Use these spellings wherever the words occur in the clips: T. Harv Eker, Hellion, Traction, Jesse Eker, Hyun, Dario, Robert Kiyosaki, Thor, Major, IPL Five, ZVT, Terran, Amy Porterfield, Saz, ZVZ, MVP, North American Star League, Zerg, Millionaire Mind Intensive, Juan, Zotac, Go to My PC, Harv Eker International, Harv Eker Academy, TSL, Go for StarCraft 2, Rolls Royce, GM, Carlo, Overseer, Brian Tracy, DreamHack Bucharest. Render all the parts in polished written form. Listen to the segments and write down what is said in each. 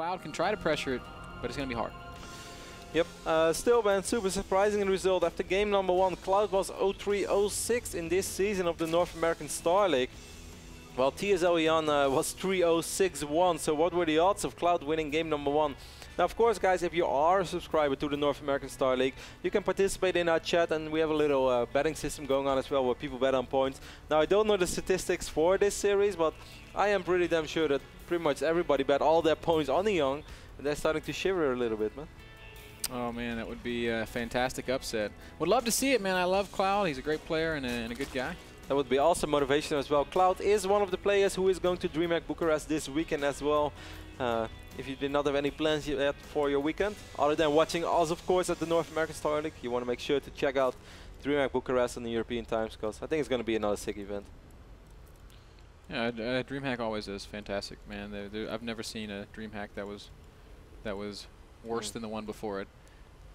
Cloud can try to pressure it, but it's going to be hard. Yep. Still, man, super surprising result. After game number one, Cloud was 0-3-0-6 in this season of the North American Star League, while TSL Hyun was 3-0-6-1. So what were the odds of Cloud winning game number one? Now, of course, guys, if you are a subscriber to the North American Star League, you can participate in our chat, and we have a little betting system going on as well where people bet on points. Now, I don't know the statistics for this series, but I am pretty damn sure that pretty much everybody bet all their points on the Hyun, and they're starting to shiver a little bit, man. Oh, man, that would be a fantastic upset. Would love to see it, man. I love Cloud. He's a great player and a good guy. That would be awesome motivation as well. Cloud is one of the players who is going to DreamHack Bucharest this weekend as well. If you did not have any plans yet for your weekend, other than watching us, of course, at the North American Star League, you want to make sure to check out DreamHack Bucharest in the European times, because I think it's going to be another sick event. Yeah, DreamHack always is fantastic, man. I've never seen a DreamHack that was worse than the one before it.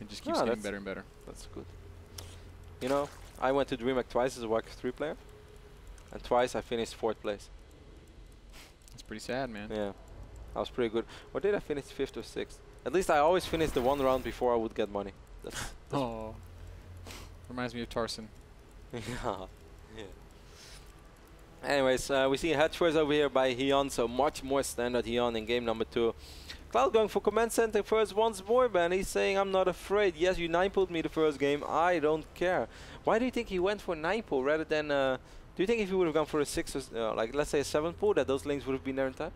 It just keeps getting better and better. That's good. You know, I went to DreamHack twice as a Warcraft 3 player, and twice I finished 4th place. That's pretty sad, man. Yeah, I was pretty good. Or did I finish 5th or 6th? At least I always finished the one round before I would get money. That's oh, reminds me of Tarson. Yeah. Anyways, we see a head choice over here by Hyun, so much more standard Hyun in game number 2. Cloud going for command center first once more, man. He's saying, I'm not afraid. Yes, you 9-pulled me the first game. I don't care. Why do you think he went for 9-pull rather than... do you think if he would have gone for a 6 or... like, let's say a 7-pull, that those links would have been there in time?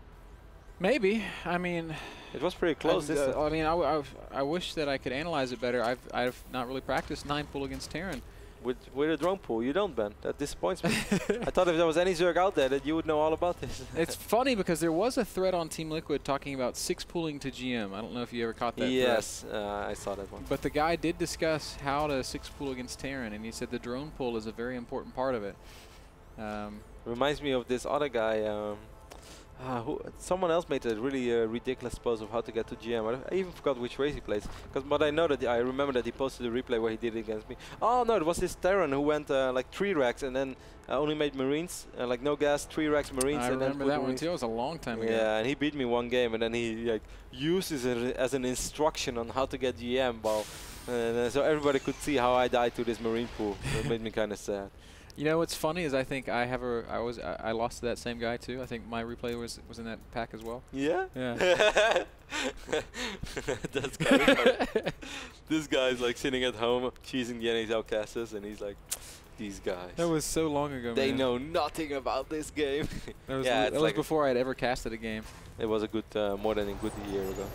Maybe. I mean... It was pretty close. I mean, I wish that I could analyze it better. I've not really practiced 9-pull against Terran. With a drone pool, you don't, Ben. That disappoints me. I thought if there was any Zerg out there that you would know all about this. It's funny because there was a thread on Team Liquid talking about 6-pulling to GM. I don't know if you ever caught that. Yes, I saw that one. But the guy did discuss how to 6-pull against Terran, and he said the drone pull is a very important part of it. Reminds me of this other guy. Someone else made a really ridiculous post of how to get to GM. I even forgot which race he plays. But I know that I remember that he posted a replay where he did it against me. Oh no, it was this Terran who went like 3 racks and then only made Marines, like no gas, 3 racks Marines. I remember that one too. It was a long time ago. Yeah, and he beat me one game, and then he like uses it as an instruction on how to get GM. Well, so everybody could see how I died to this Marine pool. That made me kind of sad. You know what's funny is I think I lost to that same guy too. I think my replay was in that pack as well. Yeah. Yeah. That's kind of funny. This guy's like sitting at home cheesing the NHL casters, and he's like, "These guys." That was so long ago. They know nothing about this game. That was, yeah, that was before I had ever casted a game. It was a good more than a good year ago.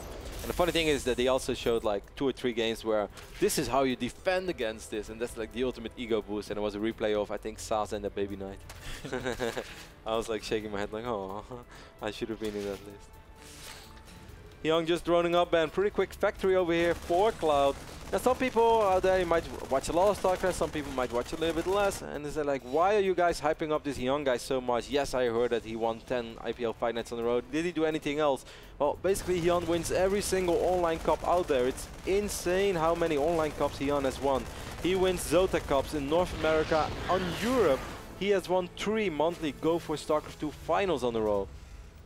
And the funny thing is that they also showed like 2 or 3 games where this is how you defend against this, and that's like the ultimate ego boost. And it was a replay of, I think, Saz and the Baby Knight. I was like shaking my head like, oh, I should have been in that list. Hyun just droning up, and pretty quick factory over here for Cloud. Now some people out there, you might watch a lot of StarCraft, some people might watch a little bit less, and they're like, why are you guys hyping up this Hyun guy so much? Yes, I heard that he won 10 IPL Five nights on the road. Did he do anything else? Well, basically Hyun wins every single online cup out there. It's insane how many online cups Hyun has won. He wins Zotac cups in North America, on Europe. He has won 3 monthly Go for StarCraft 2 finals on the road.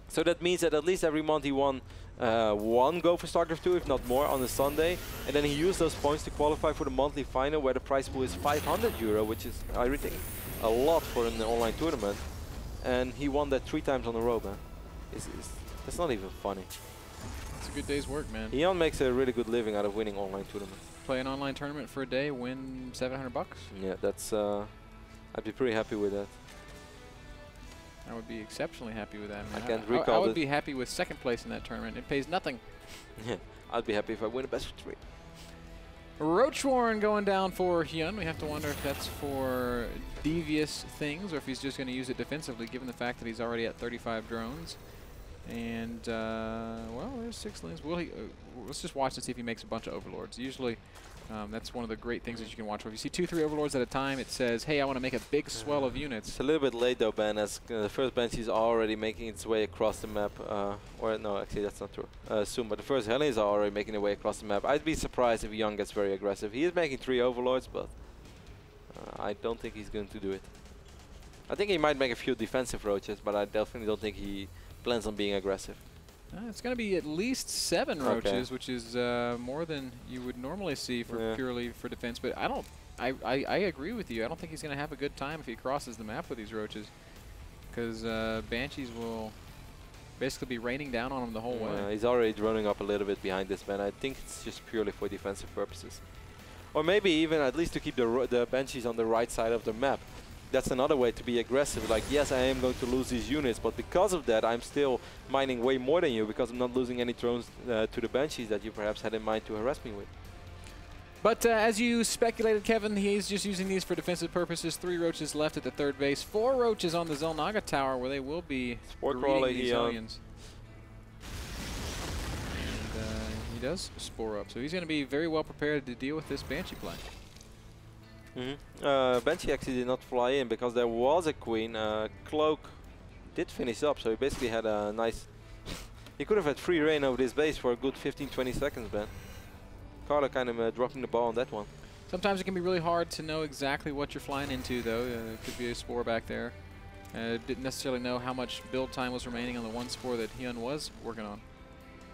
So that means that at least every month he won one Go for StarCraft 2, if not more, on a Sunday, and then he used those points to qualify for the monthly final, where the prize pool is €500, which is, I think, a lot for an online tournament. And he won that 3 times on a row, man. That's not even funny. It's a good day's work, man. Hyun makes a really good living out of winning online tournaments. Play an online tournament for a day, win $700. Yeah, that's. I'd be pretty happy with that. I would be exceptionally happy with that, man. I can't recall. I would be happy with 2nd place in that tournament. It pays nothing. Yeah, I'd be happy if I win a best of 3. Roach Warren going down for Hyun. We have to wonder if that's for devious things or if he's just going to use it defensively, given the fact that he's already at 35 drones. And, well, there's 6 lanes. Will he, let's just watch and see if he makes a bunch of overlords. Usually, that's one of the great things that you can watch. If you see 2-3 overlords at a time, it says, hey, I want to make a big swell of units. It's a little bit late, though, Ben, as the first Banshee is already making its way across the map. Or, no, actually, that's not true. Soon, but the first Hellions are already making their way across the map. I'd be surprised if Hyun gets very aggressive. He is making 3 overlords, but I don't think he's going to do it. I think he might make a few defensive roaches, but I definitely don't think he plans on being aggressive. It's going to be at least 7 roaches, which is more than you would normally see for purely for defense. But I don't. I agree with you. I don't think he's going to have a good time if he crosses the map with these roaches, because Banshees will basically be raining down on him the whole way. He's already running up a little bit behind this man. I think it's just purely for defensive purposes, or maybe even at least to keep the Banshees on the right side of the map. That's another way to be aggressive. Like, yes, I am going to lose these units, but because of that, I'm still mining way more than you because I'm not losing any drones to the Banshees that you perhaps had in mind to harass me with. But as you speculated, Kevin, he's just using these for defensive purposes. 3 roaches left at the third base. 4 roaches on the Zelnaga Tower, where they will be greeting these aliens. And he does spore up, so he's going to be very well prepared to deal with this Banshee play. Banshee actually did not fly in because there was a queen. Cloak did finish up, so he basically had a nice... he could have had free reign over this base for a good 15-20 seconds, man. Carla kind of dropping the ball on that one. Sometimes it can be really hard to know exactly what you're flying into, though. It could be a spore back there. Didn't necessarily know how much build time was remaining on the one spore that Hyun was working on.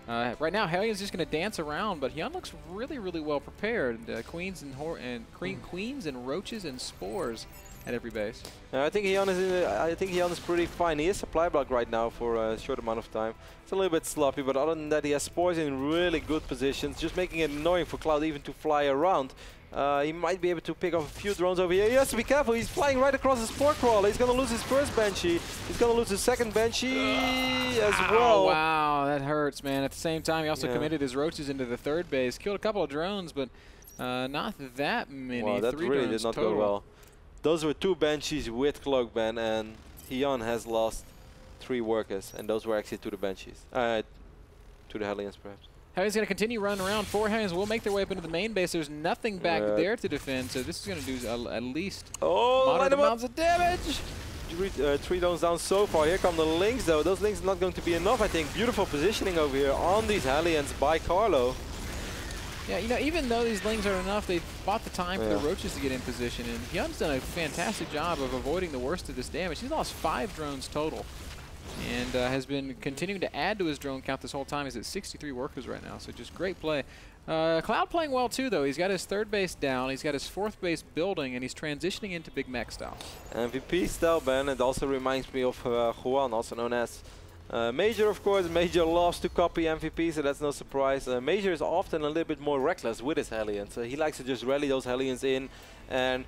Right now, Hyun's just going to dance around, but Hyun looks really, really well prepared. Queens and roaches and spores at every base. I think Hyun is pretty fine. He is supply block right now for a short amount of time. It's a little bit sloppy, but other than that, he has spores in really good positions, just making it annoying for Cloud even to fly around. He might be able to pick off a few drones over here. He has to be careful. He's flying right across the spore crawler. He's going to lose his first Banshee. He's going to lose his second Banshee as well. Wow, that hurts, man. At the same time, he also committed his roaches into the third base. Killed a couple of drones, but not that many. Wow, that really did not go well. Those were 2 Banshees with Cloakban, and Hyun has lost 3 workers, and those were actually to the Banshees. To the Hellions, perhaps. Hellions going to continue running around. 4 Hellions will make their way up into the main base. There's nothing back there to defend, so this is going to do at least moderate amounts of damage. 3 drones down so far. Here come the links, though. Those links are not going to be enough, I think. Beautiful positioning over here on these Hellions by Carlo. Yeah, you know, even though these lings are enough, they bought the time for the roaches to get in position, and Hyun's done a fantastic job of avoiding the worst of this damage. He's lost 5 drones total. And has been continuing to add to his drone count this whole time. He's at 63 workers right now, so just great play. Cloud playing well too, though. He's got his third base down, he's got his fourth base building, and he's transitioning into big mech style. MVP style, Ben. It also reminds me of Juan, also known as Major, of course. Major loves to copy MVP, so that's no surprise. Major is often a little bit more reckless with his Hellions. He likes to just rally those Hellions in, and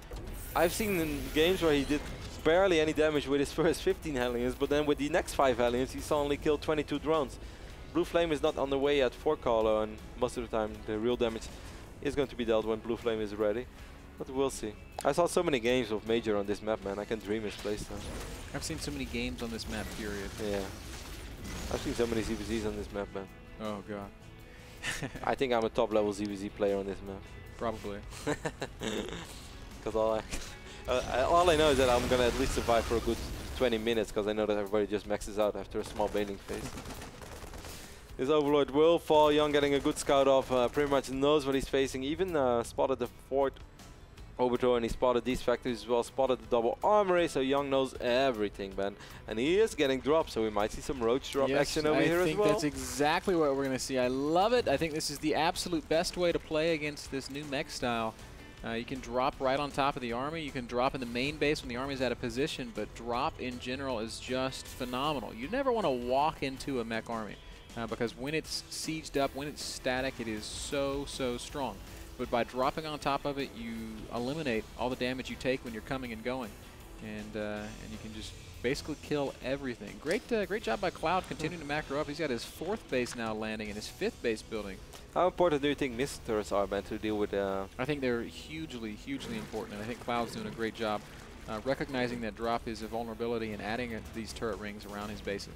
I've seen in games where he did barely any damage with his first 15 Hellions, but then with the next 5 Hellions, he suddenly killed 22 drones. Blue Flame is not on the way at 4 Carlo, and most of the time the real damage is going to be dealt when Blue Flame is ready. But we'll see. I saw so many games of Major on this map, man. I can dream his playstyle. I've seen so many games on this map, period. Yeah. I've seen so many ZVZs on this map, man. Oh, God. I think I'm a top-level ZVZ player on this map. Probably. Because all I know is that I'm going to at least survive for a good 20 minutes, because I know that everybody just maxes out after a small baiting phase. His Overlord will fall. Young getting a good scout off, pretty much knows what he's facing. Even spotted the fourth Overthrow, and he spotted these factories as well, spotted the double armory, so Young knows everything, man. And he is getting dropped, so we might see some roach drop action over here as well. I think that's exactly what we're going to see. I love it. I think this is the absolute best way to play against this new mech style. You can drop right on top of the army. You can drop in the main base when the army's out of position, but drop in general is just phenomenal. You never want to walk into a mech army because when it's sieged up, when it's static, it is so, so strong. But by dropping on top of it, you eliminate all the damage you take when you're coming and going. And you can just basically kill everything. Great job by Cloud continuing to macro up. He's got his fourth base now landing and his fifth base building. How important do you think mist turrets are, man, to deal with? I think they're hugely, hugely important, and I think Cloud's doing a great job recognizing that drop is a vulnerability and adding it to these turret rings around his bases.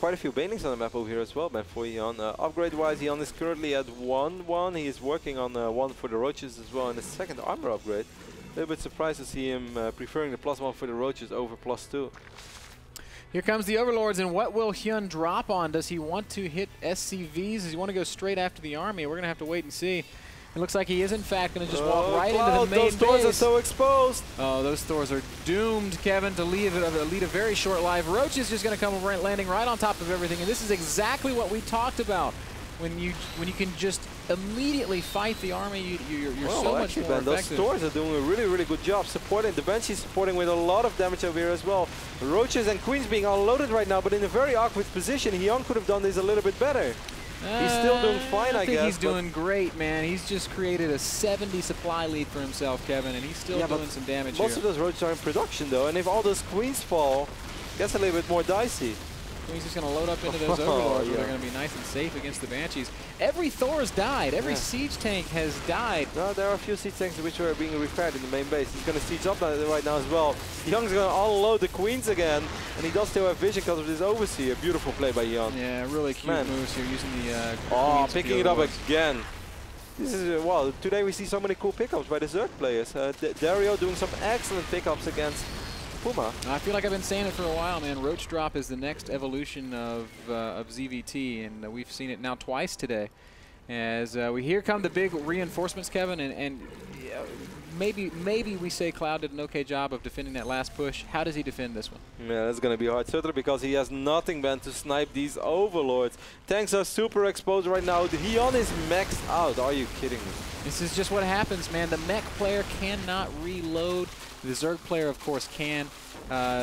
Quite a few banings on the map over here as well, man, for Hyun. Upgrade-wise, Hyun is currently at 1-1. He is working on 1 for the roaches as well, and a second armor upgrade. A little bit surprised to see him preferring the +1 for the roaches over +2. Here comes the Overlords, and what will Hyun drop on? Does he want to hit SCVs? Does he want to go straight after the army? We're going to have to wait and see. It looks like he is, in fact, going to just walk right into the main base. Those doors are so exposed. Oh, those doors are doomed, Kevin, to lead a very short life. Roach is just going to come over and landing right on top of everything, and this is exactly what we talked about. When you can just immediately fight the army, you're so much actually, more effective. Those doors are doing a really, really good job supporting. The Banshee supporting with a lot of damage over here as well. Roaches and Queens being unloaded right now, but in a very awkward position. Hyun could have done this a little bit better. He's still doing fine, I guess. He's doing great, man. He's just created a 70 supply lead for himself, Kevin, and he's still doing some damage here. Most of those roaches are in production, though, and if all those Queens fall, that's a little bit more dicey. He's just going to load up into those overlords where they're going to be nice and safe against the Banshees. Every Thor's died. Every siege tank has died. No, there are a few siege tanks which are being repaired in the main base. He's going to siege up right now as well. Young's going to unload the Queens again, and he does still have vision because of this Overseer. Beautiful play by Young. Yeah, really cute moves here using the Queens picking it up again. This is, well, today we see so many cool pickups by the Zerg players. Dario doing some excellent pickups against Puma. I feel like I've been saying it for a while, man. Roach drop is the next evolution of ZVT, and we've seen it now twice today. As we here come the big reinforcements, Kevin, and maybe we say Cloud did an okay job of defending that last push. How does he defend this one? Yeah, that's going to be hard, certainly, because he has nothing, Ben, to snipe these overlords. Tanks are super exposed right now. Hyun is maxed out. Are you kidding me? This is just what happens, man. The mech player cannot reload. The Zerg player, of course, can.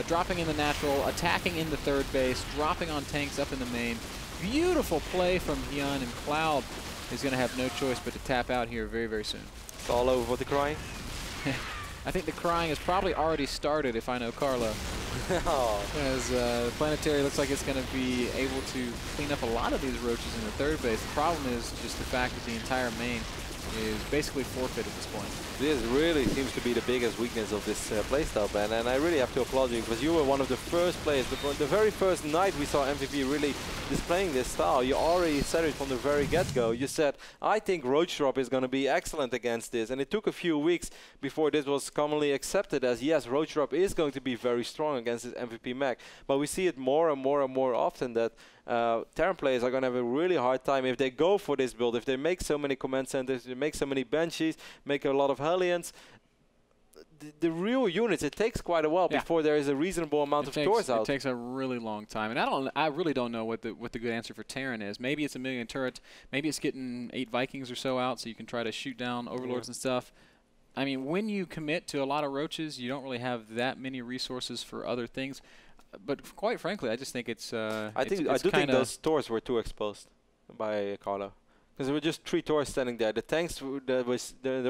Dropping in the natural, attacking in the third base, dropping on tanks up in the main. Beautiful play from Hyun, and Cloud is going to have no choice but to tap out here very, very soon. It's all over with the crying? I think the crying has probably already started, if I know Carlo. As Planetary looks like it's going to be able to clean up a lot of these roaches in the third base. The problem is just the fact that the entire main is basically forfeit at this point. This really seems to be the biggest weakness of this playstyle, Ben, and I really have to applaud you because you were one of the first players. The very first night we saw MVP really displaying this style, you already said it from the very get-go. You said, I think Roach Drop is going to be excellent against this, and it took a few weeks before this was commonly accepted as, yes, Roach Drop is going to be very strong against this MVP mech, but we see it more and more and more often that Terran players are going to have a really hard time if they go for this build, if they make so many command centers, they make so many Banshees, make a lot of Hellions. The real units, it takes quite a while before there is a reasonable amount of Tors out. It takes a really long time, and I really don't know what the good answer for Terran is. Maybe it's a million turrets, maybe it's getting 8 Vikings or so out so you can try to shoot down overlords and stuff. I mean, when you commit to a lot of roaches, you don't really have that many resources for other things. But quite frankly, I just think it's. I do think those Tors were too exposed by Carlo, because there were just 3 Tors standing there. The tanks, there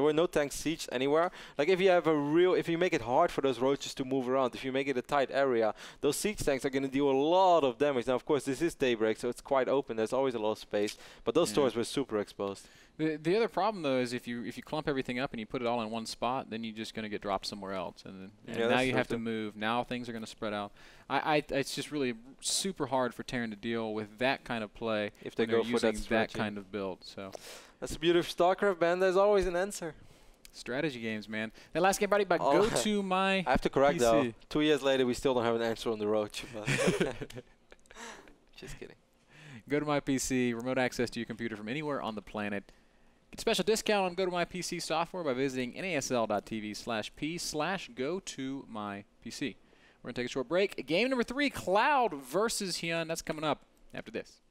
were no tanks sieged anywhere. Like if you have a real, if you make it hard for those roaches to move around, if you make it a tight area, those siege tanks are going to deal a lot of damage. Now, of course, this is Daybreak, so it's quite open. There's always a lot of space. But those Tors were super exposed. The other problem, though, is if you clump everything up and you put it all in one spot, then you're just going to get dropped somewhere else. And now you have to move. Now things are going to spread out. It's just really super hard for Terran to deal with that kind of play if they go for that kind of build. So that's the beauty of StarCraft, man. There's always an answer. Strategy games, man. That last game, buddy, but Go to My PC. I have to correct, though. 2 years later, we still don't have an answer on the Roach. Just kidding. Go to My PC, remote access to your computer from anywhere on the planet. Get special discount on Go to My PC software by visiting nasl.tv/p/Go to My PC. We're going to take a short break. Game number 3, Cloud versus Hyun. That's coming up after this.